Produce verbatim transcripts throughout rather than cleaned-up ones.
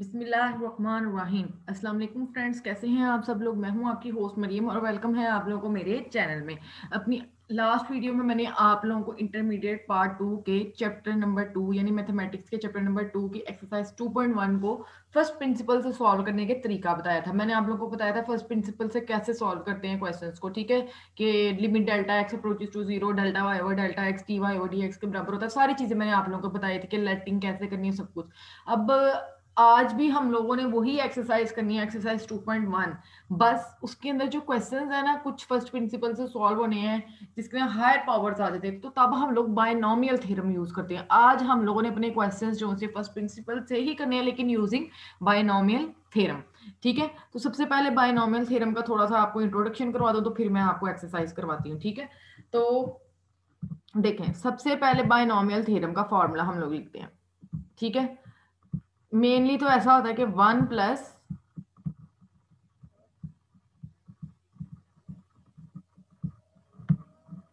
बिस्मिल्लाहिर्रहमानिर्रहीम। अस्सलाम वालेकुम फ्रेंड्स, कैसे हैं आप सब लोग। मैं हूं आपकी होस्ट मरियम और वेलकम है आप लोगों को मेरे चैनल में। अपनी लास्ट वीडियो में मैंने आप लोगों को इंटरमीडिएट पार्ट टू के चैप्टर नंबर टू यानी मैथमेटिक्स के चैप्टर नंबर टू की एक्सरसाइज टू पॉइंट वन को फर्स्ट प्रिंसिपल से सॉल्व करने के तरीका बताया था। मैंने आप लोगों को बताया था फर्स्ट प्रिंसिपल से कैसे सॉल्व करते हैं क्वेश्चंस को, ठीक है, कि limit delta x approaches to zero, delta Y over delta x T Y over D x के बराबर होता है। सारी चीजें मैंने आप लोगों को बताई थी कि लेटिंग कैसे करनी है, सब कुछ। अब आज भी हम लोगों ने वही एक्सरसाइज करनी है, एक्सरसाइज टू पॉइंट वन। बस उसके अंदर जो क्वेश्चंस है ना, कुछ फर्स्ट प्रिंसिपल से सॉल्व होने हैं जिसके में हायर पावर्स आ जाते हैं, तो तब हम लोग बायनॉमियल थ्योरम यूज करते हैं। आज हम लोगों ने अपने क्वेश्चंस जो से फर्स्ट प्रिंसिपल से ही करने हैं, लेकिन यूजिंग बायनॉमियल थ्योरम, ठीक है। तो सबसे पहले बायनॉमियल थ्योरम का थोड़ा सा आपको इंट्रोडक्शन करवा दो, तो फिर मैं आपको एक्सरसाइज करवाती हूँ, ठीक है। तो देखें, सबसे पहले बायनॉमियल थ्योरम का फॉर्मूला हम लोग लिखते हैं, ठीक है। मेनली तो ऐसा होता है कि one plus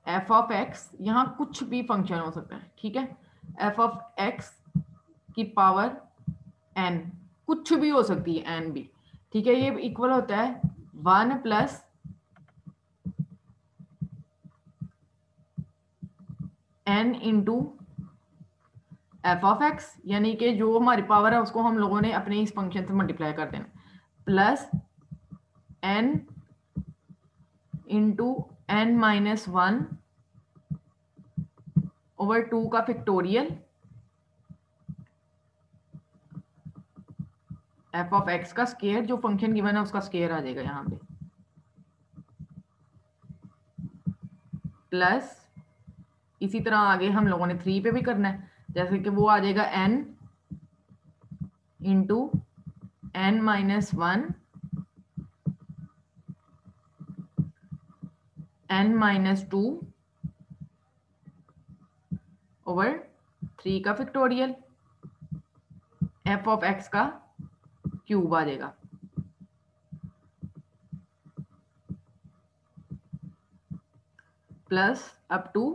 F of x, यहाँ कुछ भी फंक्शन हो सकता है, ठीक है, एफ ऑफ एक्स की पावर एन कुछ भी हो सकती है, एन भी, ठीक है। ये इक्वल होता है one plus n into F of x, यानी कि जो हमारी पावर है उसको हम लोगों ने अपने इस फंक्शन से मल्टीप्लाई कर देना, plus n into N minus one over two का फैक्टोरियल एफ ऑफ एक्स का स्क्वायर, जो फंक्शन गिवन है उसका स्क्वायर आ जाएगा यहाँ पे, प्लस इसी तरह आगे हम लोगों ने थ्री पे भी करना है, जैसे कि वो आ जाएगा n into N minus one n minus two over three का फैक्टोरियल f ऑफ x का क्यूब आ जाएगा, plus up to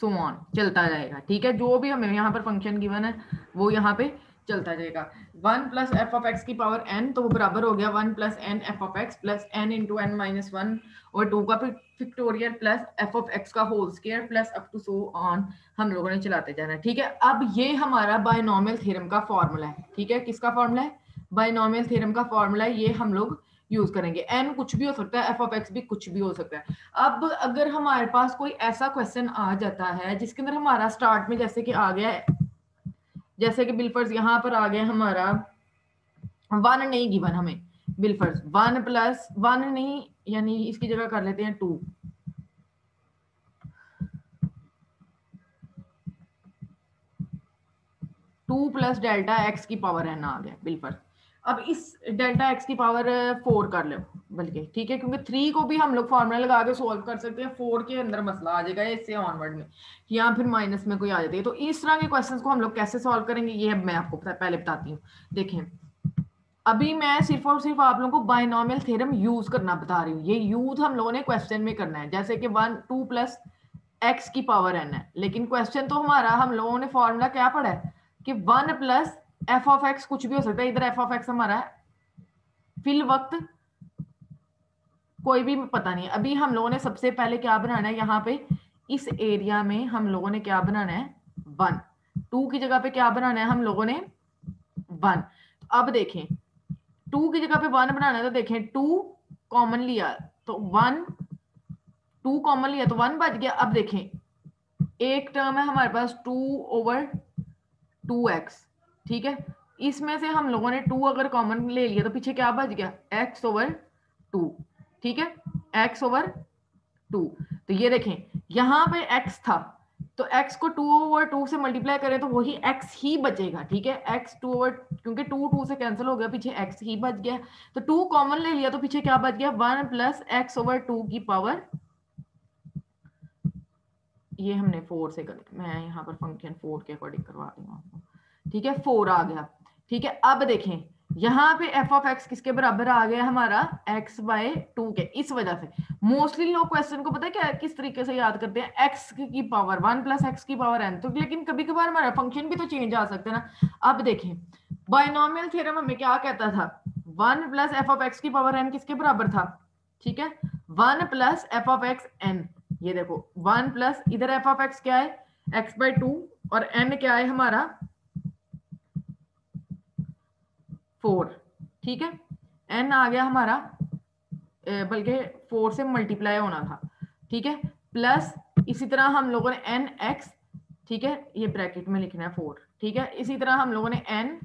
so on चलता जाएगा, ठीक है। जो भी हमें यहाँ पर फंक्शन गिवन है वो यहाँ पे चलता जाएगा। One plus F of x की पावर एन, तो वो बराबर हो गया one plus n f of x plus n into N minus one और टू का factorial plus F of x का whole square plus up to so on हम लोगों ने चलाते जाना, ठीक है। अब ये हमारा बायनॉमियल थ्योरम का फॉर्मूला है, ठीक है। किसका फॉर्मूला है? बायनॉमियल थ्योरम का फॉर्मूला है। ये हम लोग यूज करेंगे, एन कुछ भी हो सकता है, एफ ऑफ एक्स भी कुछ भी हो सकता है। अब अगर हमारे पास कोई ऐसा क्वेश्चन आ जाता है जिसके अंदर हमारा स्टार्ट में जैसे कि आ गया, जैसे कि बिलफर्स यहाँ पर आ गया हमारा वन नहीं गिवन हमें, बिलफर्स वन प्लस वन नहीं, यानी इसकी जगह कर लेते हैं two, two plus delta x की पावर है ना आ गया बिलफर्स। अब इस डेल्टा एक्स की पावर फोर कर लो बल्कि, ठीक है, क्योंकि थ्री को भी हम लोग फॉर्मूला लगा के सोल्व कर सकते हैं, फोर के अंदर मसला आ जाएगा इससे ऑनवर्ड में, या फिर माइनस में कोई आ जाती है। तो इस तरह के क्वेश्चंस को हम लोग कैसे सॉल्व करेंगे ये मैं आपको पहले बताती हूँ। देखें, अभी मैं सिर्फ और सिर्फ आप लोगों को बायनॉमियल थ्योरम यूज करना बता रही हूँ, ये यूज हम लोगों ने क्वेश्चन में करना है, जैसे कि वन टू प्लस एक्स की पावर एन है, लेकिन क्वेश्चन तो हमारा हम लोगों ने फॉर्मूला क्या पढ़ा है कि one plus F of x कुछ भी हो सकता है। इधर एफ ऑफ एक्स हमारा फिल वक्त कोई भी पता नहीं है। अभी हम लोगों ने सबसे पहले क्या बनाना है, यहाँ पे इस एरिया में हम लोगों ने क्या बनाना है, वन। टू की जगह पे क्या बनाना है हम लोगों ने, वन। अब देखें, टू की जगह पे वन बनाना है, तो देखें टू कॉमन लिया तो वन, टू कॉमन लिया तो वन बच गया। अब देखें एक टर्म है हमारे पास टू ओवर टू एक्स, ठीक है, इसमें से हम लोगों ने टू अगर कॉमन ले लिया तो पीछे क्या बच गया, x ओवर टू, ठीक है, x ओवर टू। तो ये देखें यहाँ पे x था, तो x को टू ओवर टू से मल्टीप्लाई करें तो वही x ही बचेगा, ठीक है, x टू ओवर, क्योंकि टू टू से कैंसिल हो गया, पीछे x ही बच गया। तो टू कॉमन ले लिया तो पीछे क्या बच गया, one plus x over two की पावर, ये हमने फोर से कर, मैं यहाँ पर फंक्शन फोर के अकॉर्डिंग करवा रही हूँ आपको, ठीक है, फोर आ गया, ठीक है। अब देखें यहाँ पे एफ ऑफ एक्स किसके बराबर आ गया हमारा, एक्स बाय टू के। इस वजह से मोस्टली लोग क्वेश्चन को पता है क्या किस तरीके से याद करते हैं, एक्स की पावर वन प्लस एक्स की पावर एन, तो लेकिन कभी कभार हमारा फंक्शन भी तो चेंज आ सकता है ना। अब देखें बाइनोमियल थ्योरम हमें क्या कहता था, one plus F of x की पावर एन किसके बराबर था, ठीक है, one plus F of x N, ये देखो वन प्लस इधर एफ ऑफ एक्स क्या है एक्स बाई टू और एन क्या है हमारा फोर, ठीक है, एन आ गया हमारा बल्कि फोर से मल्टीप्लाई होना था, ठीक है, प्लस इसी तरह हम लोगों ने एन एक्स, ठीक है, ये ब्रैकेट में लिखना है फोर, ठीक है, इसी तरह हम लोगों ने एन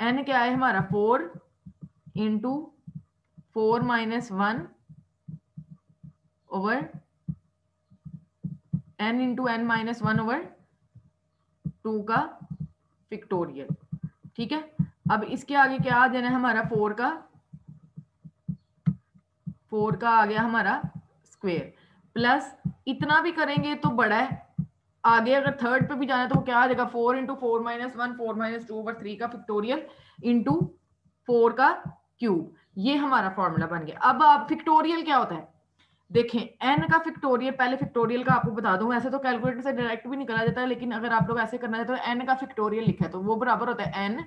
एन क्या है हमारा four into four minus one over N into N minus one over two का फैक्टोरियल, ठीक है, अब इसके आगे क्या आ जाना है हमारा फोर का, फोर का आ गया हमारा स्क्वायर, प्लस इतना भी करेंगे तो बड़ा है, आगे अगर थर्ड पे भी जाना है तो क्या आ जाएगा four into four minus one four minus two over three का फैक्टोरियल इंटू फोर का क्यूब, ये हमारा फॉर्मूला बन गया। अब आप फैक्टोरियल क्या होता है देखें, एन का फैक्टोरियल, पहले फैक्टोरियल का आपको बता दूं, ऐसे तो कैलकुलेटर से डायरेक्ट भी निकला जाता है, लेकिन अगर आप लोग ऐसे करना चाहते हो एन का फैक्टोरियल लिखा है तो वो बराबर होता है एन,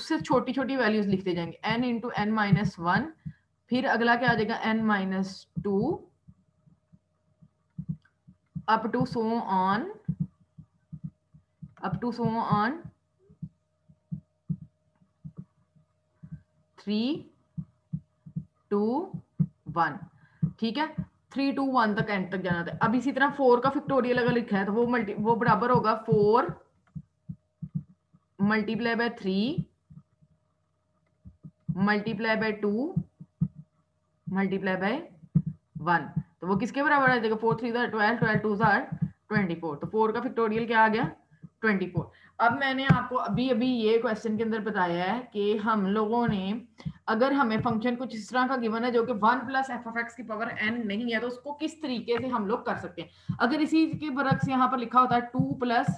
उससे छोटी छोटी वैल्यूज लिखते जाएंगे n into N minus one, फिर अगला क्या आ जाएगा n minus two up to so on up to so on three two one, ठीक है, थ्री टू वन तक एंड तक जाना होता है। अब इसी तरह फोर का फैक्टोरियल अगर लिखा है तो वो मल्टी वो बराबर होगा four multiply by three multiply by two multiply by one, तो वो किसके बराबर आ जाएगा फोर थ्री जार ट्वेल्व ट्वेल्व टू जार ट्वेंटी फोर, तो फोर का फैक्टोरियल क्या आ गया ट्वेंटी फोर। अब मैंने आपको अभी अभी ये क्वेश्चन के अंदर बताया है कि हम लोगों ने अगर हमें फंक्शन कुछ इस तरह का गिवन है जो कि one plus F of x की पावर एन नहीं है तो उसको किस तरीके से हम लोग कर सकते हैं। अगर इसी के बरक्स यहाँ पर लिखा होता है two plus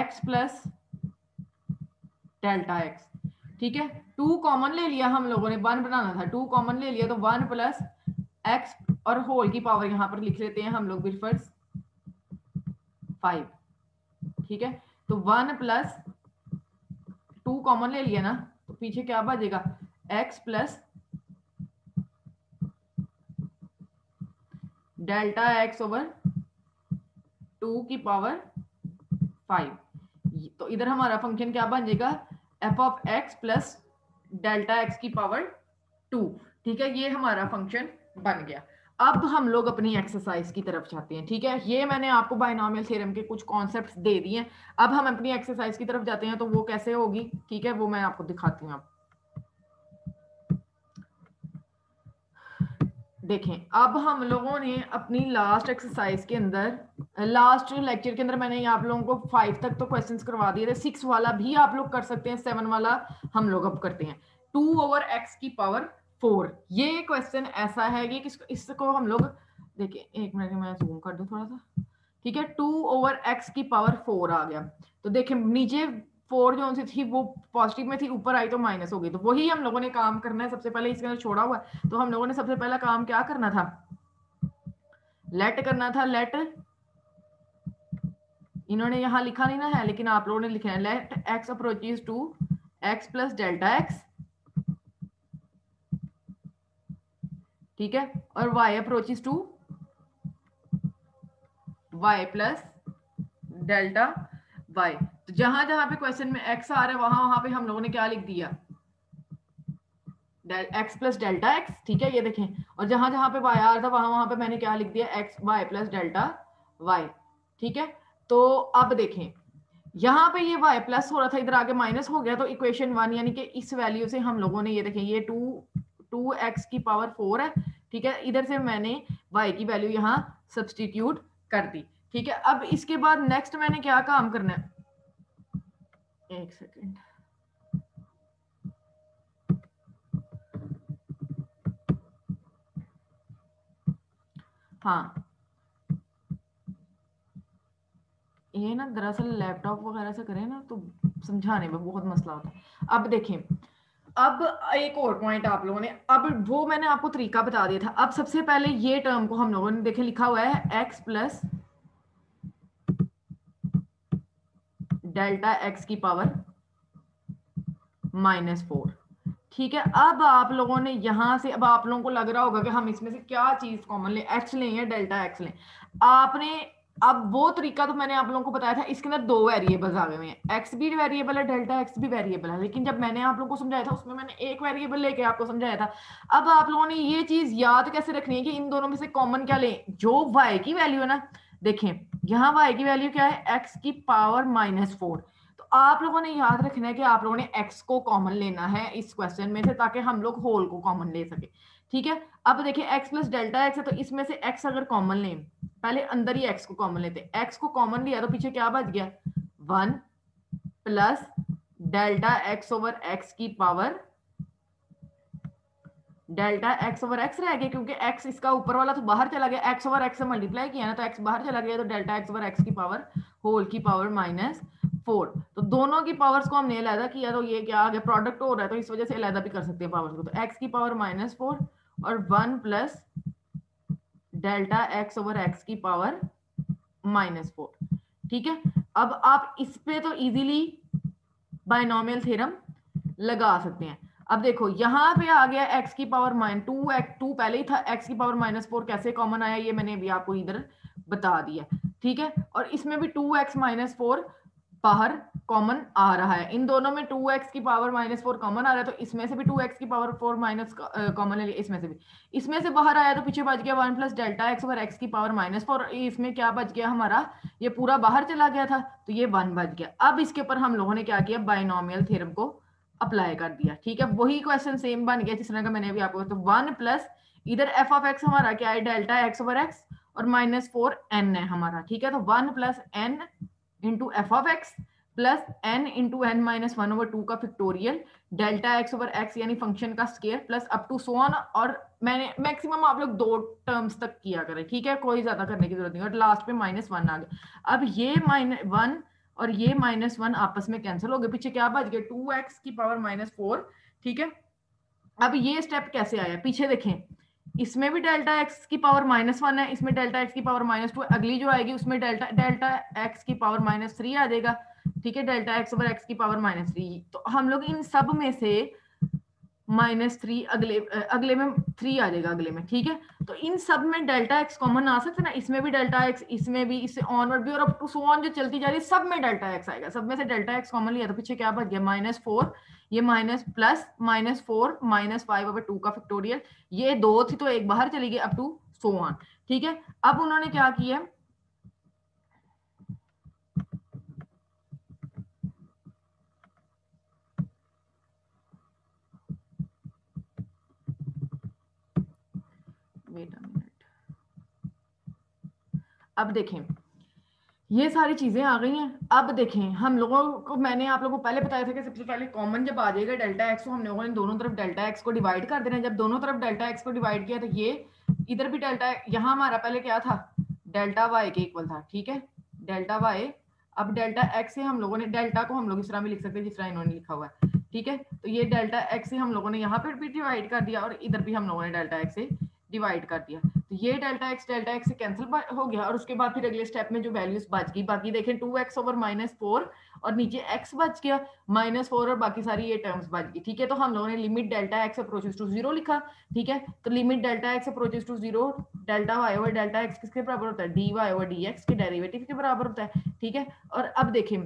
x plus delta x, ठीक है, टू कॉमन ले लिया हम लोगों ने, वन बनाना था, टू कॉमन ले लिया तो वन प्लस एक्स और होल की पावर यहाँ पर लिख लेते हैं हम लोग बिल्फर्स फाइव, ठीक है, तो वन प्लस टू कॉमन ले लिया ना तो पीछे क्या बचेगा x plus delta x over two की पावर फाइव, तो इधर हमारा फंक्शन क्या बन जाएगा f of x plus delta x की पावर टू, ठीक है, ये हमारा फंक्शन बन गया। अब हम लोग अपनी एक्सरसाइज की तरफ जाते हैं, ठीक है, ये मैंने आपको बाइनोमियल थ्योरम के कुछ कॉन्सेप्ट्स दे दिए हैं, अब हम अपनी एक्सरसाइज की तरफ जाते हैं तो वो कैसे होगी, ठीक है, वो मैं आपको दिखाती हूँ। देखें, अब हम लोगों ने अपनी लास्ट एक्सरसाइज के अंदर, लास्ट लेक्चर के अंदर मैंने आप लोगों को फाइव तक तो क्वेश्चंस करवा दिए थे, सिक्स वाला भी आप लोग कर सकते हैं, सेवन वाला हम लोग अब करते हैं, टू ओवर एक्स की पावर फोर, ये क्वेश्चन ऐसा है कि इसको, इसको हम लोग देखिए, एक मिनट मैं जूम कर दूं थोड़ा सा, ठीक है, टू ओवर एक्स की पावर फोर आ गया, तो देखें नीचे फोर जो उनसे थी वो पॉजिटिव में थी, ऊपर आई तो माइनस हो गई, तो वही हम लोगों ने काम करना है। सबसे पहले इसके अंदर छोड़ा हुआ है तो हम लोगों ने सबसे पहला काम क्या करना था, लेट करना था, लेट इन्होंने यहाँ लिखा नहीं ना है लेकिन आप लोगों ने लिखा है, let x approaches to x plus delta x, ठीक है, और y approaches to y plus delta y, तो जहां जहां पे क्वेश्चन में एक्स आ रहा है वहां वहां पे हम लोगों ने क्या लिख दिया एक्स प्लस डेल्टा एक्स, ठीक है, ये देखें, और जहां जहां पे वाई आ रहा था वहां वहां पे मैंने क्या लिख दिया x y plus delta y, ठीक है, तो अब देखें यहाँ पे ये वाई प्लस हो रहा था, इधर आगे माइनस हो गया, तो इक्वेशन वन यानी कि इस वैल्यू से हम लोगों ने ये देखें ये टू टू एक्स की पावर फोर है, ठीक है, इधर से मैंने वाई की वैल्यू यहाँ सब्सटीट्यूट कर दी, ठीक है। अब इसके बाद नेक्स्ट मैंने क्या काम करना है, एक सेकेंड, हाँ ये ना दरअसल लैपटॉप वगैरह से करें ना तो समझाने में बहुत मसला होता है। अब देखें, अब एक और पॉइंट आप लोगों ने, अब वो मैंने आपको तरीका बता दिया था, अब सबसे पहले ये टर्म को हम लोगों ने देखे लिखा हुआ है एक्स प्लस डेल्टा एक्स की पावर माइनस फोर। ठीक है, अब आप लोगों ने यहाँ से, अब आप लोगों को लग रहा होगा कि हम इसमें से क्या चीज कॉमन लें, एक्स लें या डेल्टा एक्स लें। आपने अब वो तरीका तो मैंने आप लोगों को बताया था, इसके अंदर दो वेरिएबल्स आ गए हुए हैं, एक्स भी वेरिएबल है डेल्टा एक्स भी वेरिएबल है। लेकिन जब मैंने आप लोगों को समझाया था उसमें मैंने एक वेरिएबल लेके आपको समझाया था। अब आप लोगों ने ये चीज याद कैसे रखनी है कि इन दोनों में से कॉमन क्या लें। जो वाई की वैल्यू है ना, देखें यहाँ वाई की वैल्यू क्या है, एक्स की पावर माइनस फोर। आप लोगों ने याद रखना है कि आप लोगों ने x को कॉमन लेना है इस क्वेश्चन में से, ताकि हम लोग होल को कॉमन ले सके। ठीक है, अब देखिए x प्लस डेल्टा x है, तो इसमें से x अगर कॉमन लें, पहले अंदर ही x को कॉमन लेते हैं, x को कॉमन लिया तो पीछे क्या बच गया, one plus delta x over x की power, delta x over x रह गया क्योंकि x इसका ऊपर वाला तो बाहर चला गया, x ओवर x से मल्टीप्लाई किया ना तो x बाहर चला गया, तो डेल्टा x ओवर x की पावर होल की पावर माइनस फोर। तो दोनों की पावर्स को हमने अलहदा किया तो ये क्या आ गया, प्रोडक्ट हो रहा है, तो इस वजह से अलहदा भी कर सकते हैं पावर्स को। तो x की पावर माइनस फोर और one plus delta x over x की पावर माइनस फोर। ठीक है, अब आप इस पे तो इजीली बाइनोमियल थ्योरम लगा सकते हैं। अब देखो यहाँ पे आ गया x की power minus two, x two पहले ही था, x की पावर माइनस फोर कैसे कॉमन आया ये मैंने अभी आपको इधर बता दिया। ठीक है, और इसमें भी टू एक्स माइनस फोर बाहर कॉमन आ रहा है, इन दोनों में टू एक्स की पावर माइनस फोर कॉमन आ रहा है, तो इसमें से भी टू एक्स की पावर फोर माइनस कॉमन है, इसमें से भी, इसमें से बाहर आया तो पीछे बच गया one plus delta x over x की पावर माइनस फोर। इसमें क्या बच गया हमारा, ये पूरा बाहर चला गया था तो ये वन बच गया। अब इसके ऊपर हम लोगों ने क्या किया, बाइनोमियल थ्योरम को अप्लाई कर दिया। ठीक है, वही क्वेश्चन सेम बन गया जिस तरह का मैंने अभी आपको, तो वन प्लस इधर एफ ऑफ एक्स हमारा क्या है, डेल्टा एक्स ओवर एक्स, और माइनस फोर एन है हमारा। ठीक है, तो one plus n into F of x plus n into N minus one over two का factorial, delta x over x यानी फंक्शन का square, plus up to so on. और मैंने मैक्सिमम आप लोग दो टर्म्स तक किया करें, ठीक है, कोई ज्यादा करने की जरूरत नहीं। और लास्ट पे माइनस वन आ गया, अब ये माइनस वन और ये माइनस वन आपस में कैंसिल हो गए, पीछे क्या बच गया, टू एक्स की पावर माइनस फोर। ठीक है, अब ये स्टेप कैसे आया, पीछे देखें, इसमें भी डेल्टा एक्स की पावर माइनस वन है, इसमें डेल्टा एक्स की पावर माइनस टू, अगली जो आएगी उसमें डेल्टा डेल्टा एक्स की पावर माइनस थ्री आ जाएगा। ठीक है, डेल्टा एक्स ओवर एक्स की पावर माइनस थ्री, तो हम लोग इन सब में से माइनस थ्री अगले अगले में थ्री आ जाएगा अगले में। ठीक है, तो इन सब में डेल्टा एक्स कॉमन आ सकते ना, इसमें भी डेल्टा एक्स, इसमें भी, इससे ऑनवर्ड भी, और अब टू सो ऑन जो चलती जा रही है सब में डेल्टा एक्स आएगा। सब में से डेल्टा एक्स कॉमन लिया तो पीछे क्या बच गया, माइनस फोर, ये minus plus minus four minus five over two का फैक्टोरियल, ये दो थी तो एक बाहर चली गई, अब टू सो ऑन। ठीक है, अब उन्होंने क्या किया, अब देखें ये सारी चीजें आ गई हैं। अब देखें हम लोगों को, मैंने आप लोगों को पहले बताया था कि सबसे पहले कॉमन जब आ जाएगा डेल्टा एक्स, तो हम लोगों ने दोनों तरफ डेल्टा एक्स को डिवाइड कर देना है। जब दोनों तरफ डेल्टा एक्स को डिवाइड किया तो ये इधर भी डेल्टा, यहाँ हमारा पहले क्या था, डेल्टा वाई के इक्वल था। ठीक है, डेल्टा वाई, अब डेल्टा एक्स से हम लोगों ने, डेल्टा को हम लोग इस तरह भी लिख सकते हैं जिस तरह इन्होंने लिखा हुआ है। ठीक है, तो ये डेल्टा एक्स से हम लोगों ने यहाँ पर भी डिवाइड कर दिया और इधर भी हम लोगों ने डेल्टा एक्स से डिवाइड कर दिया, तो ये डेल्टा एक्स डेल्टा एक्स से कैंसिल हो गया। और उसके बाद फिर अगले स्टेप में जो वैल्यूज बच गई, बाकी देखें two x over minus four और नीचे x बच गया माइनस फोर और बाकी सारी ये टर्म्स बच गई। ठीक है, तो हम लोगों ने limit delta x approaches to zero लिखा। ठीक है, तो limit delta x approaches to zero, delta Y over delta x किसके बराबर होता है, D Y over D x के डेरिवेटिव के बराबर होता है। ठीक है, और अब देखें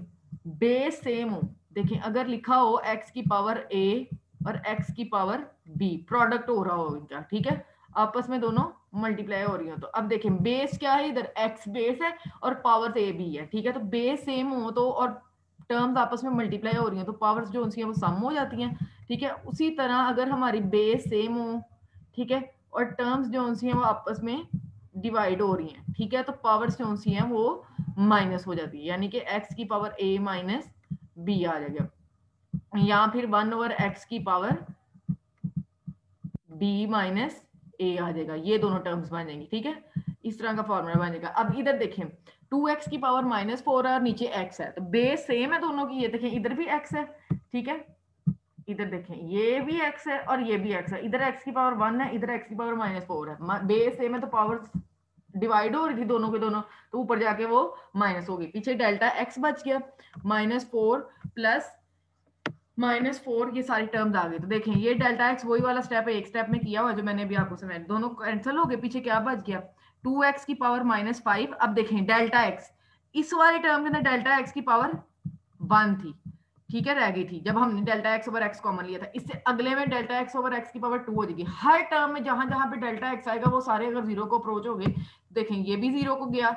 बेस सेम हो, देखें अगर लिखा हो एक्स की पावर ए और एक्स की पावर बी, प्रोडक्ट हो रहा हो इनका। ठीक है, आपस में दोनों मल्टीप्लाई हो रही हो, तो अब देखें बेस क्या है, इधर एक्स बेस है और पावर्स ए भी है। ठीक है, तो बेस सेम हो तो और टर्म्स आपस में मल्टीप्लाई हो रही हो तो पावर्स जो उनकी हैं वो सम हो जाती हैं। ठीक है, उसी तरह अगर हमारी बेस सेम हो, ठीक है, और टर्म्स जो उनकी हैं वो आपस में डिवाइड हो रही हैं। ठीक है, तो पावर्स जो उनकी हैं वो माइनस हो जाती है, यानी कि एक्स की पावर ए माइनस बी आ जाएगा, या फिर वन ओवर एक्स की पावर बी माइनस ए आ जाएगा, ये दोनों टर्म्स बन जाएंगी। ठीक है, इस तरह का फॉर्मूला बन जाएगा। अब इधर देखें टू एक्स की पावर माइनस फोर है और नीचे x है, तो बेस सेम है दोनों की, ये देखें इधर भी x है। ठीक है, इधर देखें ये भी x है और ये भी x है, इधर x की पावर वन है, इधर x की पावर माइनस फोर है, बेस सेम है तो पावर डिवाइड हो रही थी दोनों के दोनों, तो ऊपर जाके वो माइनस हो गई, पीछे डेल्टा एक्स बच गया minus four plus minus four, ये सारी टर्म्स आ गई। तो देखें ये डेल्टा एक्स वही वाला स्टेप है, एक स्टेप में किया हुआ जो मैंने भी आपको समझाया, दोनों कैंसिल हो गए, पीछे क्या बच गया टू एक्स की पावर माइनस फाइव। अब देखें डेल्टा एक्स इस वाले टर्म के अंदर डेल्टा एक्स की पावर वन थी, ठीक है, रह गई थी जब हमने delta x over x common लिया था। इससे अगले में डेल्टा एक्स ओवर एक्स की पावर टू हो जाएगी। हर टर्म में जहां जहां पे डेल्टा एक्स आएगा वो सारे अगर जीरो को अप्रोच हो गए, देखें ये भी जीरो को गया,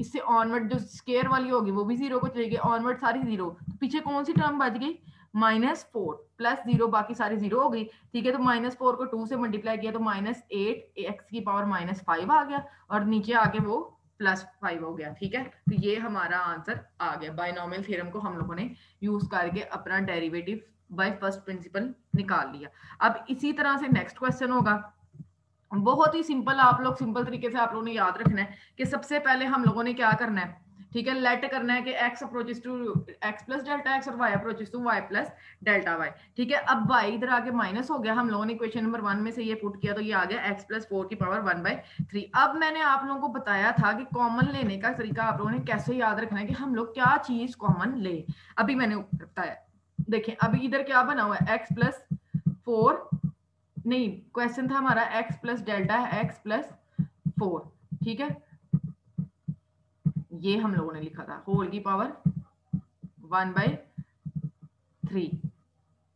इससे ऑनवर्ड जो स्केयर वाली होगी वो भी जीरो को चली गई, ऑनवर्ड सारी जीरो, पीछे कौन सी टर्म बच गई माइनस फोर प्लस जीरो, बाकी सारी जीरो हो गई, ठीक है। तो माइनस फोर को टू से मल्टीप्लाई किया तो माइनस एट एक्स की पावर माइनस फाइव आ गया और नीचे आके वो प्लस फाइव हो गया, ठीक है। तो ये हमारा आंसर आ गया। बाइनोमियल थ्योरम को हम लोगों ने यूज करके अपना डेरिवेटिव बाय फर्स्ट प्रिंसिपल निकाल लिया। अब इसी तरह से नेक्स्ट क्वेश्चन होगा, बहुत ही सिंपल, आप लोग सिंपल तरीके से आप लोगों ने याद रखना है कि सबसे पहले हम लोगों ने क्या करना है, ठीक है, लेट करना है कि x approaches to x plus delta x और y approaches to y plus delta y, ठीक है। अब y इधर आके माइनस हो गया, हम लोगों ने क्वेश्चन नंबर वन में से ये पुट किया तो ये आ गया x प्लस फोर की पावर वन बाई थ्री। अब मैंने आप लोगों को बताया था कि कॉमन लेने का तरीका आप लोगों ने कैसे याद रखना है कि हम लोग क्या चीज कॉमन ले, अभी मैंने बताया। देखें अभी इधर क्या बना हुआ है एक्स प्लस फोर, नहीं क्वेश्चन था हमारा x plus delta x plus four, ठीक है, ये हम लोगों ने लिखा था होल की पावर वन बाई थ्री।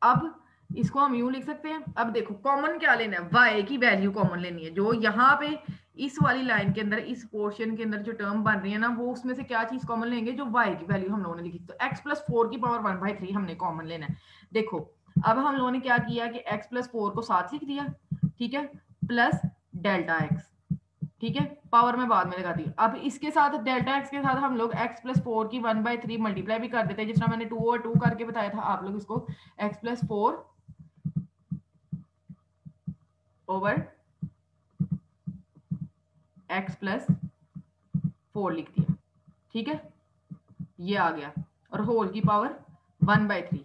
अब इसको हम यूं लिख सकते हैं। अब देखो कॉमन क्या लेना है, y की वैल्यू कॉमन लेनी है, जो यहाँ पे इस वाली लाइन के अंदर इस पोर्शन के अंदर जो टर्म बन रही है ना वो, उसमें से क्या चीज कॉमन लेंगे जो y की वैल्यू हम लोगों ने लिखी, तो x प्लस फोर की पावर वन बाई थ्री हमने कॉमन लेना है। देखो अब हम लोगों ने क्या किया कि x प्लस फोर को साथ लिख दिया, ठीक है, प्लस डेल्टा एक्स, ठीक है, पावर में बाद में लगाती हूँ। अब इसके साथ डेल्टा एक्स के साथ हम लोग x प्लस फोर की वन बाई थ्री मल्टीप्लाई भी कर देते हैं, जिस तरह मैंने टू और टू करके बताया था आप लोग इसको, x plus four over x plus four लिख दिया, ठीक है, ये आ गया और होल की पावर वन बाई थ्री,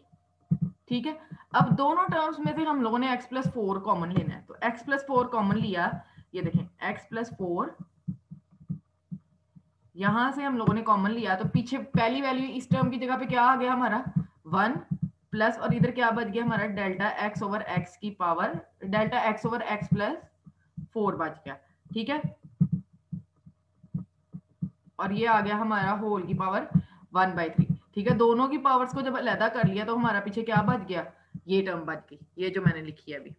ठीक है। अब दोनों टर्म्स में से हम लोगों ने x प्लस फोर कॉमन लेना है, तो x प्लस फोर कॉमन लिया, ये देखें x प्लस फोर यहां से हम लोगों ने कॉमन लिया तो पीछे पहली वैल्यू इस टर्म की जगह पे क्या आ गया हमारा वन प्लस, और इधर क्या बच गया हमारा डेल्टा x ओवर x की power delta x over x plus four बच गया, ठीक है, और ये आ गया हमारा होल की पावर वन बाई थ्री, ठीक है। दोनों की पावर्स को जब अलहदा कर लिया तो हमारा पीछे क्या बच गया ये टर्म बच गई, ये जो मैंने लिखी है अभी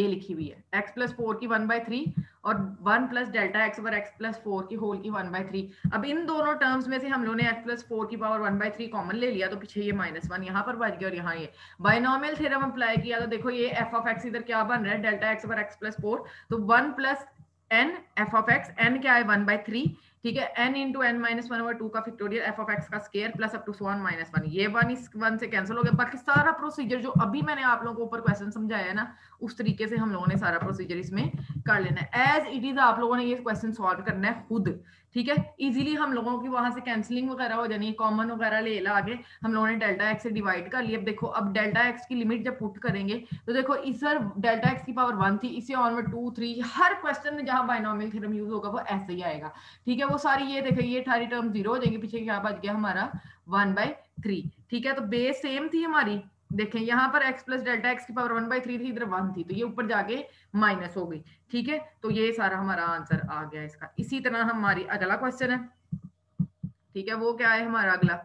ये लिखी हुई है x प्लस फोर की वन बाई थ्री और one plus delta x over x plus four की होल की वन बाई थ्री। अब इन दोनों टर्म्स में से हम लोगों ने x प्लस फोर की power one by three common ले लिया तो पीछे ये माइनस वन यहाँ पर बच गया और यहाँ ये बाइनोमियल थ्योरम अप्लाई किया तो देखो ये एफ ऑफ एक्स इधर क्या बन रहा है delta x over x plus four, तो one plus n f of x, n क्या है वन बाई थ्री, ठीक है, n into N minus one over two का फैक्टोरियल एफ ऑफ एक्स का square plus up to one minus one, ये one इस one से कैंसिल हो गया। बाकी सारा प्रोसीजर जो अभी मैंने आप लोगों को ऊपर क्वेश्चन समझाया है ना उस तरीके से हम लोगों ने सारा प्रोसीजर इसमें कर लेना है, एज इट इज आप लोगों ने ये क्वेश्चन सॉल्व करना है खुद, ठीक है। इजीली हम लोगों की वहां से कैंसिलिंग वगैरह हो जानी है, कॉमन वगैरह ले ला आगे हम लोगों ने डेल्टा एक्स से डिवाइड कर लिया। अब देखो अब डेल्टा एक्स की लिमिट जब पुट करेंगे तो देखो इधर डेल्टा एक्स की पावर वन थी, इसे ऑनवर्ड टू थ्री, हर क्वेश्चन में जहां बाइनोमियल थ्योरम यूज होगा वो ऐसे ही आएगा, ठीक है, वो सारी ये देखें ये सारी टर्म जीरो हो जाएंगे, पीछे क्या बच गया हमारा वन बाई थ्री, ठीक है। तो बेस सेम थी हमारी, देखें यहाँ पर x प्लस डेल्टा एक्स की पावर वन बाई थ्री थी, इधर वन थी तो ये ऊपर जाके माइनस हो गई, ठीक है। तो ये सारा हमारा आंसर आ गया इसका। इसी तरह हमारी अगला क्वेश्चन है, ठीक है, वो क्या है हमारा अगला,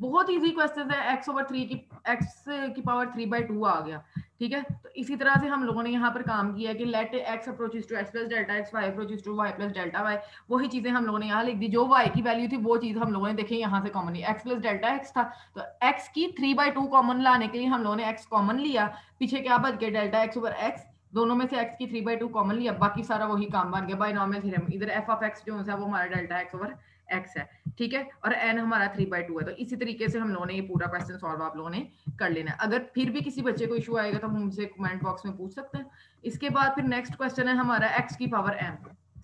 बहुत इजी क्वेश्चन है, x ओवर थ्री की x की पावर थ्री बाई टू आ गया, ठीक है। तो इसी तरह से हम लोगों ने यहाँ पर काम किया कि let x approaches to x plus delta x, y approaches to y plus delta y, वही चीजें हम लोगों ने यहाँ लिख दी, जो y की वैल्यू थी वो चीज हम लोगों ने देखी यहाँ से कॉमन ली, x प्लस डेल्टा x था तो x की थ्री बाई टू कॉमन लाने के लिए हम लोगों ने x कॉमन लिया, पीछे क्या बच गया डेल्टा एक्स ओवर एक्स, दोनों में से x की थ्री बाई टू कॉमन लिया, बाकी सारा वही काम बन गया बाइनोमियल थ्योरम, इधर एफ ऑफ एक्स जो है वो हमारा डेल्टा एक्स ओवर एक्स है, ठीक है, और एन हमारा थ्री बाई टू है। तो इसी तरीके से हम लोगों ने ये पूरा क्वेश्चन सॉल्व आप लोगों ने कर लेना है। अगर फिर भी किसी बच्चे को इशू आएगा तो मुझसे कमेंट बॉक्स में पूछ सकते हैं। इसके बाद फिर नेक्स्ट क्वेश्चन है हमारा एक्स की power m,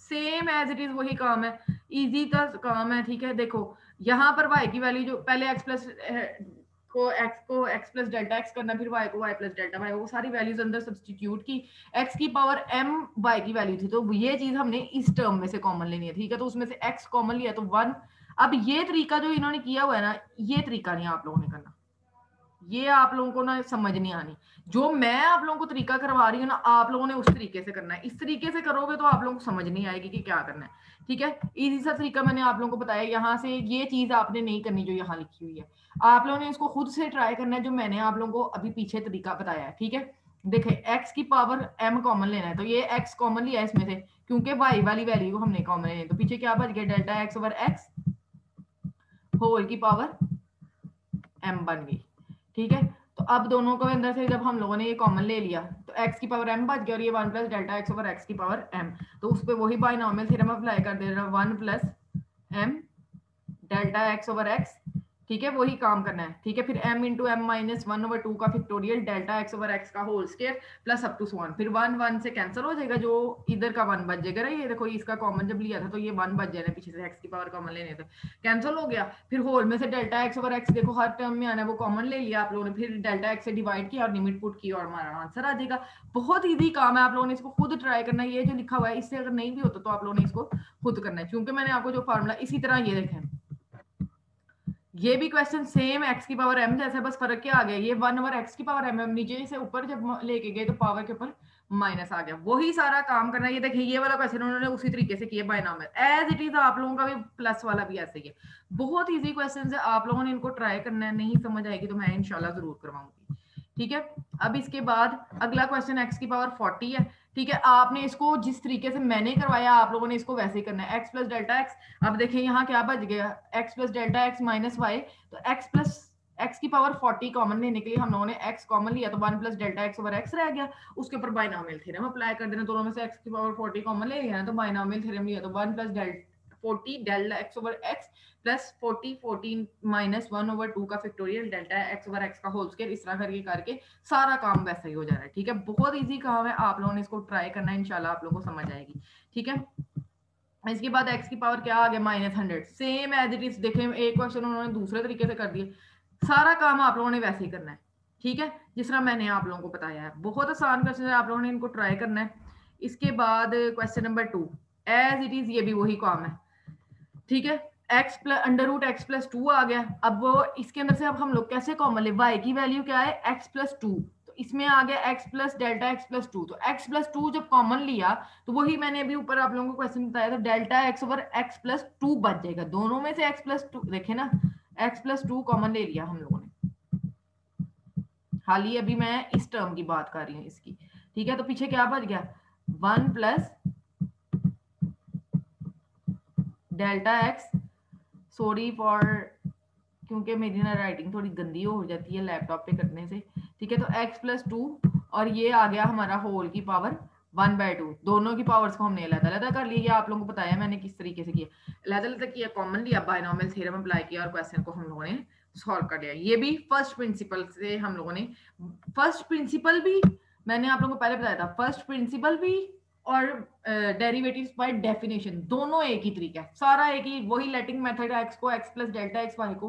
same as it is वही काम है, इजी का काम है, ठीक है। देखो यहाँ पर वाई की वैल्यू जो पहले एक्स प्लस को x को x प्लस डेल्टा x करना, फिर y को y प्लस डेल्टा y, वो सारी वैल्यूज अंदर सब्सटीट्यूट की, x की पावर m y की वैल्यू थी तो ये चीज हमने इस टर्म में से कॉमन लेनी है, ठीक है, तो उसमें से x कॉमन लिया तो वन। अब ये तरीका जो इन्होंने किया हुआ है ना ये तरीका नहीं आप लोगों ने करना, ये आप लोगों को ना समझ नहीं आनी। जो मैं आप लोगों को तरीका करवा रही हूँ ना, आप लोगों ने उस तरीके से करना है। इस तरीके से करोगे तो आप लोगों को समझ नहीं आएगी कि क्या करना है। ठीक है, इजी सा तरीका मैंने आप लोगों को बताया। यहाँ से ये चीज आपने नहीं करनी जो यहाँ लिखी हुई है, आप लोगों ने इसको खुद से ट्राई करना है, जो मैंने आप लोगों को अभी पीछे तरीका बताया है। ठीक है, देखे एक्स की पावर एम कॉमन लेना है, तो ये एक्स कॉमन लिया इसमें से, क्योंकि वाई वाली वैल्यू हमने कॉमन लेना है। तो पीछे क्या बच गया, delta x over x whole की पावर एम बन गई। ठीक है, तो अब दोनों को अंदर से जब हम लोगों ने ये कॉमन ले लिया तो x की पावर m बच गया, और ये one plus delta x over x की पावर m, तो उस पे वही बाइनोमियल थ्योरम अप्लाई कर दे रहा हूं, one plus m delta x over x। ठीक है, वही काम करना है। ठीक है, फिर m into m minus one over two का factorial delta x over x का whole square plus up to one. फिर वन वन से कैंसिल हो जाएगा, जो इधर का वन बच जाएगा, ये देखो इसका कॉमन जब लिया था तो ये वन बच जाना, पीछे से x की पावर कॉमन लेने थे, कैंसिल हो गया। फिर होल में से डेल्टा x ओवर x देखो हर टर्म में आना, वो कॉमन ले लिया आप लोगों ने, फिर डेल्टा x से डिवाइड किया और लिमिट पुट की और हमारा आंसर आ जाएगा। बहुत ईजी काम है, आप लोगों ने इसको खुद ट्राई करना है। ये जो लिखा हुआ है इससे अगर नहीं भी होता तो आप लोगों ने इसको खुद करना है, क्योंकि मैंने आपको जो फॉर्मूला इसी तरह ये देखा है, ये भी क्वेश्चन सेम x की पावर m जैसा, बस फर्क क्या आ गया, ये वन ओवर x की पावर m नीचे से ऊपर जब लेके गए तो पावर के ऊपर माइनस आ गया। वही सारा काम करना है। ये देखिए ये वाला क्वेश्चन उन्होंने उसी तरीके से किया बाइनोमियल, एज इट इज आप लोगों का भी प्लस वाला भी ऐसे ही है। बहुत ईजी क्वेश्चन है, आप लोगों ने इनको ट्राई करना है। नहीं समझ आएगी तो मैं इंशाल्लाह जरूर करवाऊंगी। ठीक है, अब इसके बाद अगला क्वेश्चन x की पावर चालीस है। ठीक है, आपने इसको जिस तरीके से मैंने करवाया आप लोगों ने इसको वैसे ही करना है। x प्लस डेल्टा x, अब देखिए यहाँ क्या बच गया, x plus delta x minus Y, तो x प्लस x की पावर चालीस कॉमन लेने के लिए हम लोगों ने x कॉमन लिया, तो one plus delta x over x रह गया, उसके ऊपर बाइनोमियल थ्योरम अप्लाई कर देना। दोनों में से x की पावर चालीस कॉमन ले लिया ना, तो बाइनोमियल थ्योरम लिया, तो one plus delta forty delta x over x plus forty fourteen minus one over two का factorial delta x over x का होल स्क्वायर, इस तरह करके करके सारा काम वैसा ही हो जा रहा है। ठीक है, बहुत इजी काम है, आप लोगों ने इसको ट्राई करना है, इंशाल्लाह आप लोगों को समझ आएगी। ठीक है, इसके बाद एक्स की पावर क्या आ गया, minus hundred, same as it is. देखें एक क्वेश्चन उन्होंने दूसरे तरीके से कर दिया, सारा काम आप लोगों ने वैसे ही करना है। ठीक है, जिस तरह मैंने आप लोगों को बताया है, बहुत आसान क्वेश्चन है, आप लोगों ने इनको ट्राई करना है। इसके बाद question number two as it is, ये भी वही काम है। ठीक है, x plus under root x plus two आ गया, अब वो इसके अंदर से अब हम लोग कैसे कॉमन ले, y की वैल्यू क्या है x प्लस टू, तो इसमें आ गया x plus delta x plus two, तो x प्लस टू जब कॉमन लिया तो वही मैंने अभी ऊपर आप लोगों को क्वेश्चन बताया था, delta x over x plus two बच जाएगा, दोनों में से x प्लस टू, देखे ना x प्लस टू कॉमन ले लिया हम लोगों ने, हाल ही अभी मैं इस टर्म की बात कर रही हूँ इसकी। ठीक है, तो पीछे क्या बच गया, one plus delta x, sorry for क्योंकि मेरी ना राइटिंग थोड़ी गंदी हो जाती है लैपटॉप पे करने से। ठीक है, तो x प्लस टू और ये आ गया हमारा होल की पावर वन बाय टू, दोनों की पावर्स को हमने अलग अलग कर लिया, आप लोगों को बताया मैंने किस तरीके से किया, अलग अलग किया, कॉमन लिया, बाइनोमियल थ्योरम अप्लाई किया और क्वेश्चन को हम लोगों ने सॉल्व कर लिया। ये भी फर्स्ट प्रिंसिपल से हम लोगों ने, फर्स्ट प्रिंसिपल भी मैंने आप लोगों को पहले बताया था, फर्स्ट प्रिंसिपल भी और डेरिवेटिव्स बाय डेफिनेशन दोनों एक ही तरीका है, सारा एक ही, वही लैटिंग मेथड है, x को x plus delta x, y को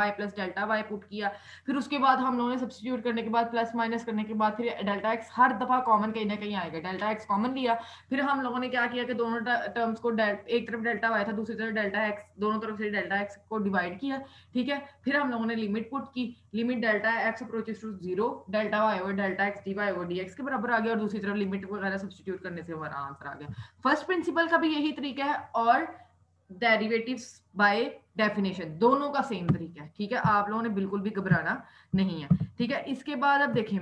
y plus delta y put किया, फिर उसके बाद हम लोगों ने सब्स्टिट्यूट करने के बाद प्लस माइनस करने के बाद फिर डेल्टा एक्स हर दफा कॉमन कहीं ना कहीं आएगा, डेल्टा एक्स कॉमन लिया, फिर हम लोगों ने क्या किया कि दोनों टर्म्स को एक तरफ डेल्टा वाई था दूसरी तरफ डेल्टा एक्स, दोनों तरफ से डेल्टा एक्स को डिवाइड किया। ठीक है, फिर हम लोगों ने लिमिट पुट की, limit delta x approaches to zero, delta y और डेल्टा एक्स डी वाई और डी एक्स के बराबर आ गया, और दूसरी तरफ लिमिट वगैरह सब्स्टिट्यूट करने से हमारा आंसर आ गया। फर्स्ट प्रिंसिपल का भी यही तरीका है और डेरिवेटिव्स बाय डेफिनेशन दोनों का सेम तरीका है। ठीक है, आप लोगों ने बिल्कुल भी घबराना नहीं है। ठीक है, इसके बाद अब देखें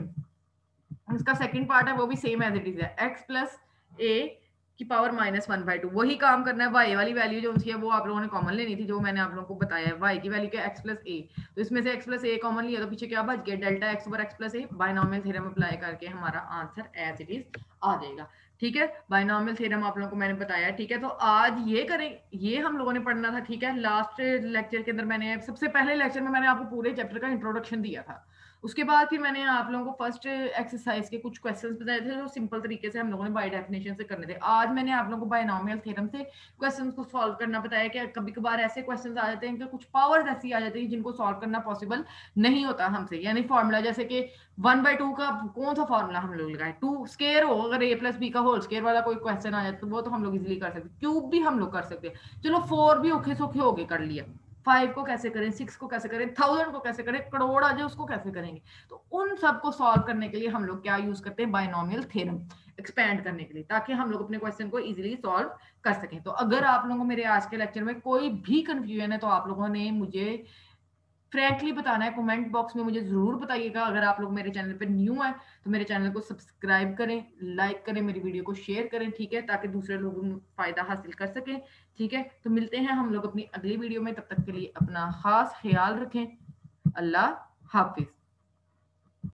इसका सेकंड पार्ट है, वो भी सेम एज इट इज है, एक्स प्लस ए की power minus one by two, वही काम करना है, y वाली वैल्यू जो है वो आप लोगों ने कॉमन लेनी थी, जो मैंने आप लोगों को बताया है, y की वैल्यू क्या x प्लस a, तो इसमें से x प्लस a कॉमन लिया, तो पीछे क्या बच गया, delta x over x plus a, binomial theorem apply करके हमारा आंसर एज इट इज आ जाएगा। ठीक है, बाइनोमियल थ्योरम आप लोगों को मैंने बताया। ठीक है, तो आज ये करें, ये हम लोगों ने पढ़ना था। ठीक है, लास्ट लेक्चर के अंदर मैंने, सबसे पहले लेक्चर में मैंने आपको पूरे चैप्टर का इंट्रोडक्शन दिया था, उसके बाद फिर मैंने आप लोगों को फर्स्ट एक्सरसाइज के कुछ क्वेश्चंस बताए थे जो सिंपल तरीके से हम लोगों ने बाय डेफिनेशन से करने थे। आज मैंने आप लोगों को बाइनोमियल थ्योरम से क्वेश्चंस को सॉल्व करना बताया कि कभी कभार ऐसे क्वेश्चंस आ जाते हैं कि कुछ पावर्स ऐसी आ जाती है जिनको सॉल्व करना पॉसिबल नहीं होता हमसे, यानी फॉर्मूला जैसे कि वन बाई टू का कौन सा फॉर्मूला हम लोग लगाए, टू स्केयर हो, अगर ए प्लस बी का होल स्केयर वाला कोई क्वेश्चन आ जाए तो वो तो हम लोग इजिली कर सकते, क्यूब भी हम लोग कर सकते हैं, चलो फोर भी औखे सौखे होके कर लिया, फाइव को कैसे करें, सिक्स को कैसे करें, थाउजेंड को कैसे करें, करोड़ आ जाए उसको कैसे करेंगे। तो उन सब को सॉल्व करने के लिए हम लोग क्या यूज करते हैं, बाइनोमियल थ्योरम एक्सपेंड करने के लिए, ताकि हम लोग अपने क्वेश्चन को इजीली सॉल्व कर सकें। तो अगर आप लोगों को मेरे आज के लेक्चर में कोई भी कंफ्यूजन है तो आप लोगों ने मुझे फ्रैंकली बताना है, कमेंट बॉक्स में मुझे जरूर बताइएगा। अगर आप लोग मेरे चैनल पर न्यू हैं तो मेरे चैनल को सब्सक्राइब करें, लाइक करें, मेरी वीडियो को शेयर करें, ठीक है, ताकि दूसरे लोग फायदा हासिल कर सकें। ठीक है, तो मिलते हैं हम लोग अपनी अगली वीडियो में, तब तक के लिए अपना खास ख्याल रखें। अल्लाह हाफिज।